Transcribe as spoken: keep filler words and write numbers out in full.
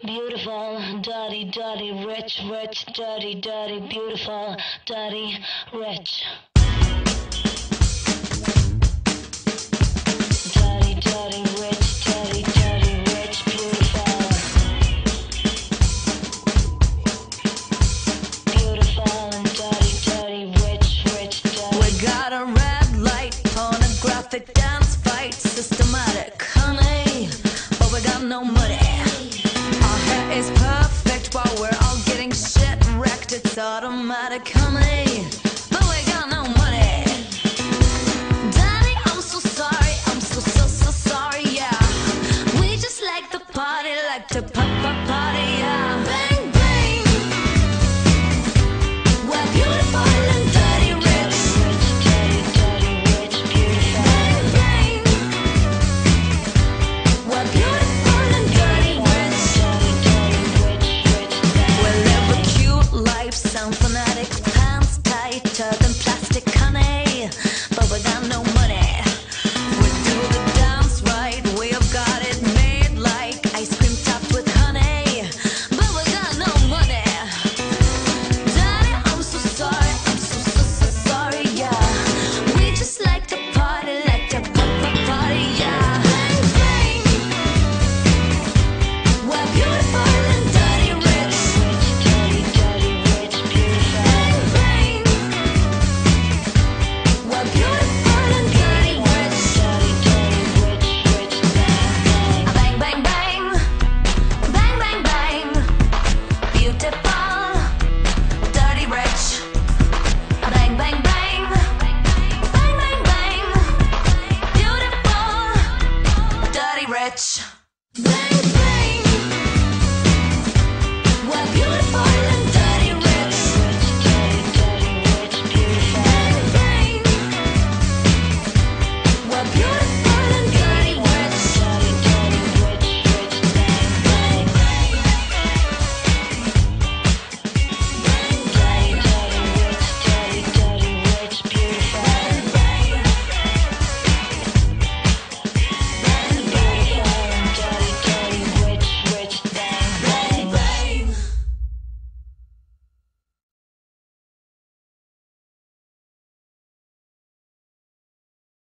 beautiful, dirty, dirty, rich, rich, dirty, dirty, beautiful, dirty, rich. Dirty, dirty, rich, dirty, dirty, rich, beautiful. Beautiful and dirty, dirty, rich, rich, dirty. We got a red light, pornographic dance fight, systematic, honey, but we got no money. It's perfect while we're all getting shit wrecked. It's automatic, honey, but we got no money. Daddy, I'm so sorry, I'm so, so, so sorry, yeah. We just like the party, like to pop, pop.